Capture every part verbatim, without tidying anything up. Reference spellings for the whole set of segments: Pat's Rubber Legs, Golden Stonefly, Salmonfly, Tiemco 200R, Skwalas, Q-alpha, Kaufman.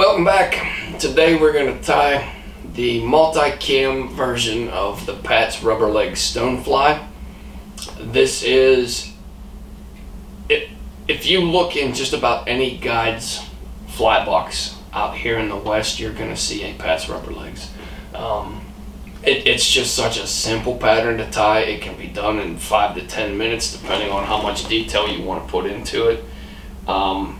Welcome back. Today we're going to tie the multi-cam version of the Pat's Rubber Legs Stonefly. This is, it, if you look in just about any guide's fly box out here in the West, you're going to see a Pat's Rubber Legs. Um, It, it's just such a simple pattern to tie. It can be done in five to ten minutes depending on how much detail you want to put into it. Um,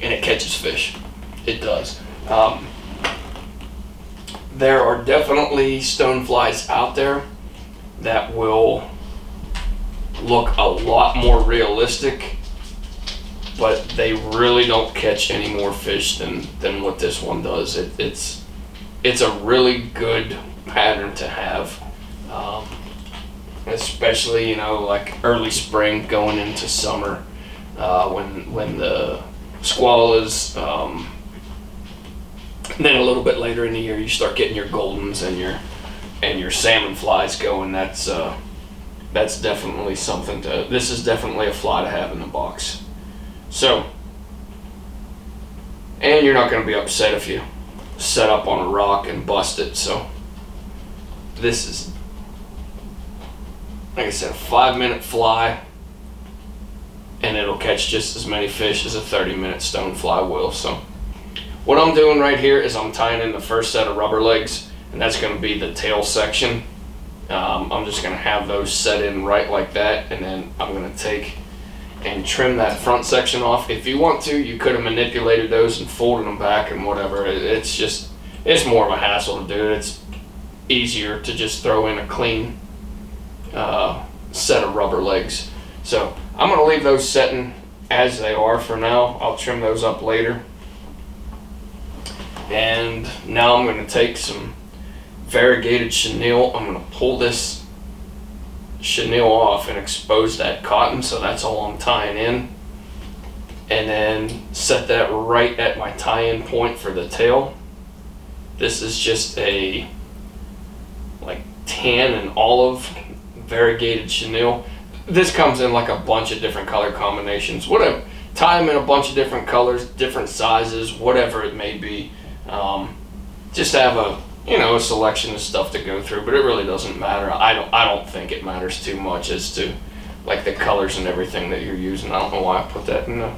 and it catches fish. It does. Um, there are definitely stoneflies out there that will look a lot more realistic, but they really don't catch any more fish than, than what this one does. It, it's... It's a really good pattern to have, um, especially, you know, like early spring going into summer, uh, when when the Skwalas, um, and then a little bit later in the year you start getting your goldens and your and your salmon flies going. That's uh, that's definitely something to. This is definitely a fly to have in the box. So, and you're not going to be upset if you set up on a rock and bust it. So this is, like I said, a five minute fly, and it'll catch just as many fish as a thirty minute stone fly will. So what I'm doing right here is I'm tying in the first set of rubber legs, and that's going to be the tail section. um, I'm just going to have those set in right like that, and then I'm going to take and trim that front section off. If you want to, you could have manipulated those and folded them back and whatever. It's just, it's more of a hassle to do. It's easier to just throw in a clean uh, set of rubber legs. So I'm going to leave those setting as they are for now. I'll trim those up later. And now I'm going to take some variegated chenille. I'm going to pull this chenille off and expose that cotton, so that's all I'm tying in, and then set that right at my tie-in point for the tail. This is just a like tan and olive variegated chenille. This comes in like a bunch of different color combinations, whatever. Tie them in a bunch of different colors, different sizes, whatever it may be. Um, just have a You know, a selection of stuff to go through, but it really doesn't matter. I don't I don't think it matters too much as to like the colors and everything that you're using. I don't know why I put that in the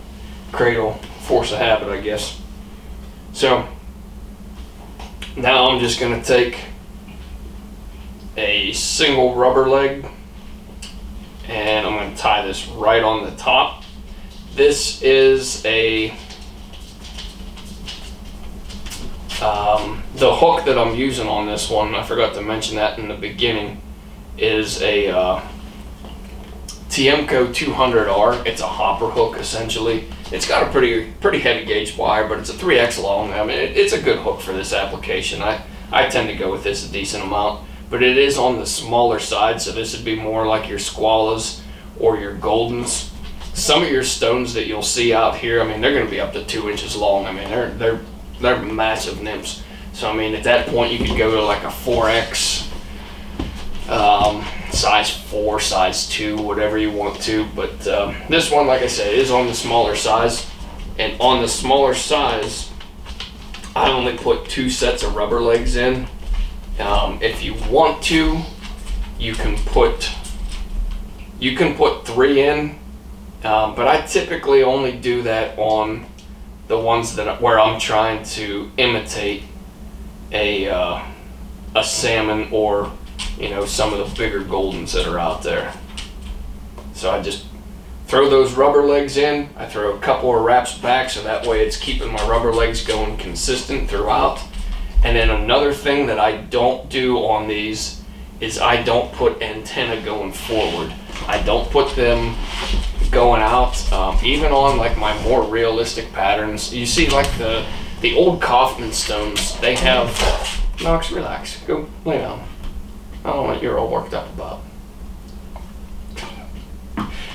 cradle. Force of habit, I guess. So now I'm just gonna take a single rubber leg, and I'm gonna tie this right on the top. This is a Um, the hook that I'm using on this one, I forgot to mention that in the beginning, is a uh, Tiemco two hundred R. It's a hopper hook, essentially. It's got a pretty pretty heavy gauge wire, but it's a three X long. I mean, it, it's a good hook for this application. I, I tend to go with this a decent amount, but it is on the smaller side, so this would be more like your Skwalas or your Goldens. Some of your stones that you'll see out here, I mean, they're going to be up to two inches long. I mean, they're they're... They're massive nymphs. So I mean, at that point you could go to like a four X, um, size four, size two, whatever you want to. But um, this one, like I said, is on the smaller size. And on the smaller size, I only put two sets of rubber legs in. Um, if you want to, you can put you can put three in. Um, but I typically only do that on the ones that where I'm trying to imitate a uh, a salmon, or you know, some of the bigger goldens that are out there. So I just throw those rubber legs in. I throw a couple of wraps back, so that way it's keeping my rubber legs going consistent throughout. And then another thing that I don't do on these is I don't put antenna going forward. I don't put them going out, um, even on like my more realistic patterns. You see, like the the old Kaufman stones, they have. Knox, relax, go lay down. I don't know what you're all worked up about.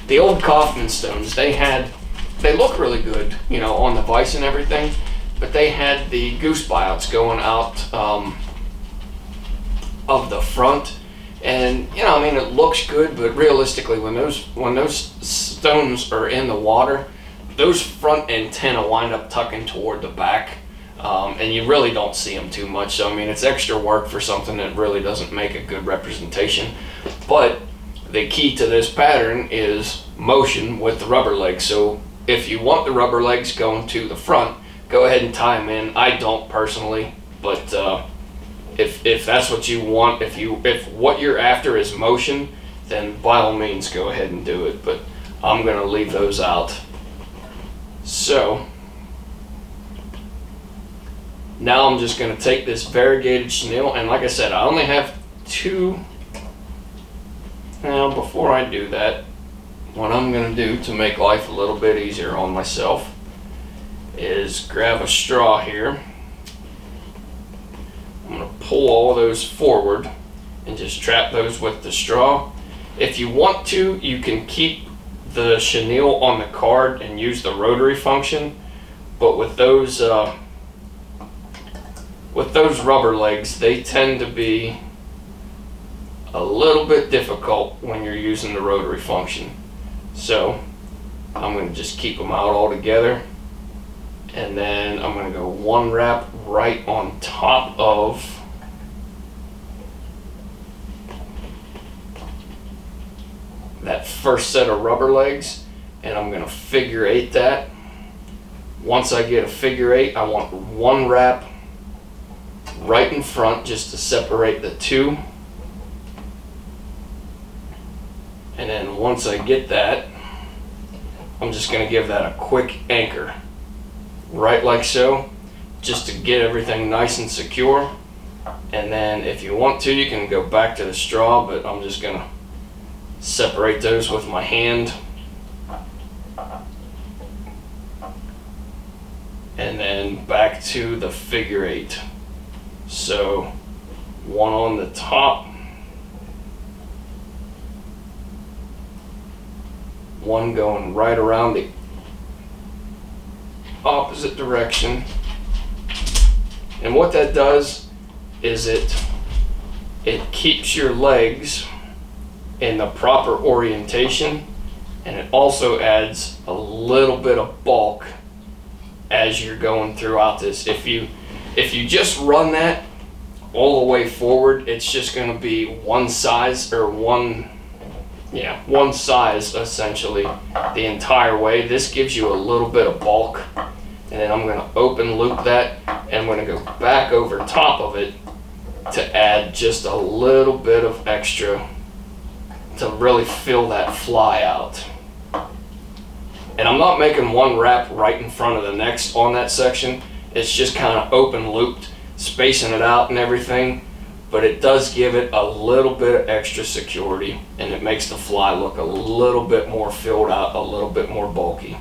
The old Kaufman stones, they had, they look really good, you know, on the vise and everything, but they had the goose buyouts going out um, of the front. And you know, I mean, it looks good, but realistically, when those when those stones are in the water, those front antenna wind up tucking toward the back, um, and you really don't see them too much. So I mean, it's extra work for something that really doesn't make a good representation. But the key to this pattern is motion with the rubber legs. So if you want the rubber legs going to the front, go ahead and tie them in. I don't personally, but uh, if if that's what you want, if you if what you're after is motion, then by all means go ahead and do it. But I'm going to leave those out. So now I'm just going to take this variegated chenille, and like I said, I only have two. Now before I do that, what I'm going to do to make life a little bit easier on myself is grab a straw here. I'm going to pull all those forward and just trap those with the straw. If you want to, you can keep the chenille on the card and use the rotary function, but with those uh, with those rubber legs, they tend to be a little bit difficult when you're using the rotary function. So I'm going to just keep them out all together, and then I'm going to go one wrap right on top of that first set of rubber legs, and I'm going to figure eight that. Once I get a figure eight, I want one wrap right in front just to separate the two. And then once I get that, I'm just going to give that a quick anchor, right like so, just to get everything nice and secure. And then if you want to, you can go back to the straw, but I'm just going to separate those with my hand. And then back to the figure eight. So one on the top, one going right around the opposite direction. And what that does is it it keeps your legs in the proper orientation, and it also adds a little bit of bulk as you're going throughout this. If you if you just run that all the way forward, it's just going to be one size or one yeah one size essentially the entire way. This gives you a little bit of bulk, and then I'm going to open loop that, and I'm going to go back over top of it to add just a little bit of extra to really fill that fly out. And I'm not making one wrap right in front of the next on that section. It's just kind of open looped, spacing it out and everything, but it does give it a little bit of extra security, and it makes the fly look a little bit more filled out, a little bit more bulky.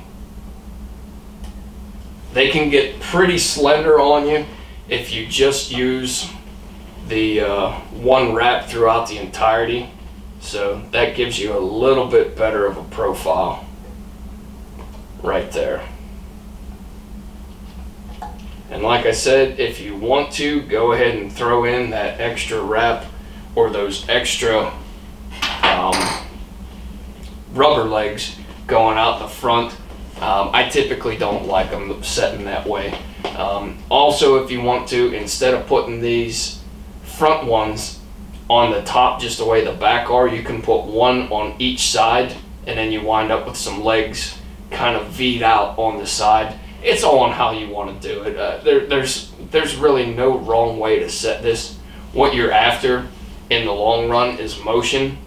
They can get pretty slender on you if you just use the uh, one wrap throughout the entirety. So that gives you a little bit better of a profile right there. And like I said, if you want to, go ahead and throw in that extra wrap or those extra um, rubber legs going out the front. Um, I typically don't like them setting that way. Um, also, if you want to, instead of putting these front ones on the top just the way the back are, you can put one on each side, and then you wind up with some legs kind of V'd out on the side. It's all on how you want to do it. Uh, there, there's, there's really no wrong way to set this. What you're after in the long run is motion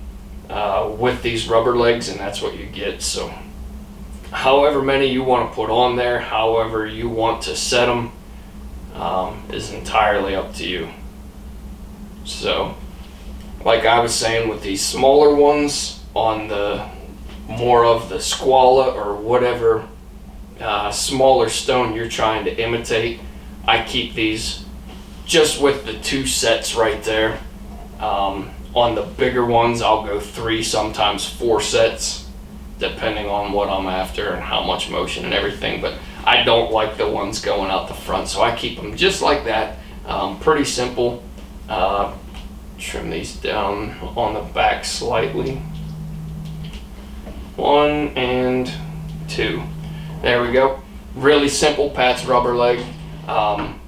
uh, with these rubber legs, and that's what you get. So however many you want to put on there, however you want to set them, um, is entirely up to you. So like I was saying, with these smaller ones on the more of the Skwalas or whatever uh, smaller stone you're trying to imitate, I keep these just with the two sets right there. Um, on the bigger ones, I'll go three, sometimes four sets, depending on what I'm after and how much motion and everything. But I don't like the ones going out the front, so I keep them just like that. Um, pretty simple. Uh, Trim these down on the back slightly. One and two. There we go. Really simple Pat's Rubber Leg. Um,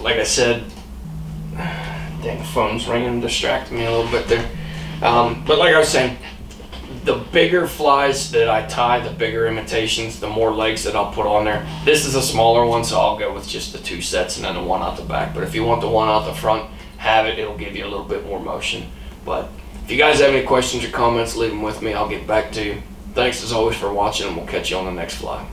like I said, dang, the phone's ringing, distracting me a little bit there. Um, but like I was saying, the bigger flies that I tie, the bigger imitations, the more legs that I'll put on there. This is a smaller one, so I'll go with just the two sets and then the one out the back. But if you want the one out the front, have it. It'll give you a little bit more motion. But if you guys have any questions or comments, leave them with me. I'll get back to you. Thanks as always for watching, and we'll catch you on the next fly.